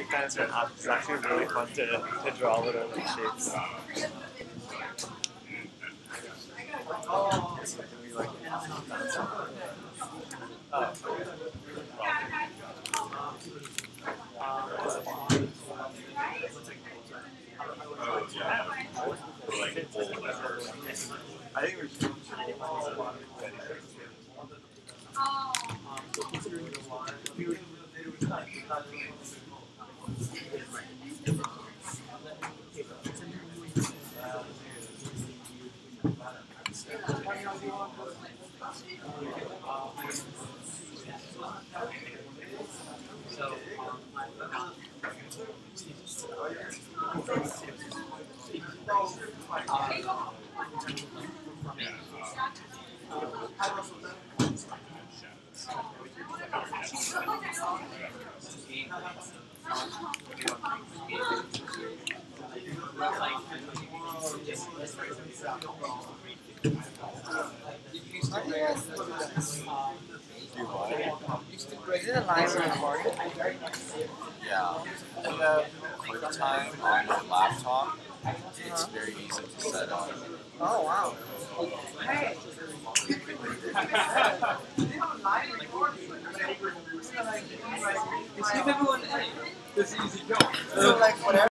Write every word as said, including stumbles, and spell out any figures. It kind of been up. It's actually really fun to, to draw little like, shapes. Oh, we, like, oh. Oh, yeah. Like, I think we should. It's give everyone an A. It's easy going. So like whatever.